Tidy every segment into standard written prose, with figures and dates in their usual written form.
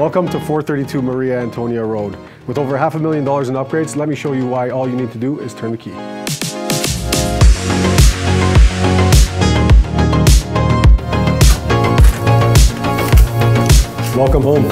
Welcome to 432 Maria Antonia Road. With over $500,000 in upgrades, let me show you why all you need to do is turn the key. Welcome home.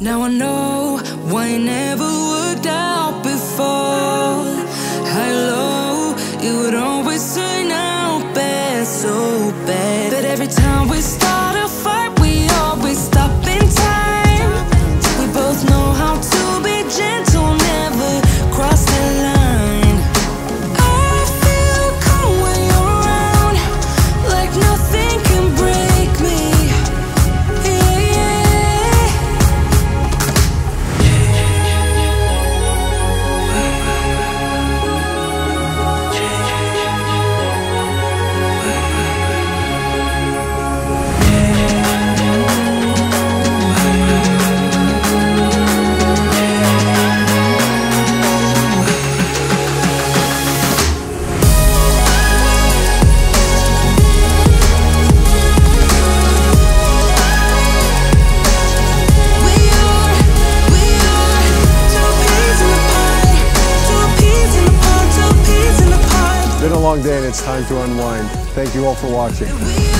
Now I know why it never worked out before. High low, it would always turn out bad, so bad. But every time we start a fight, we always stop in time. We both know how to be gentle, never cross the line. I feel calm when you're around, like nothing can break me. It's been a long day and it's time to unwind. Thank you all for watching.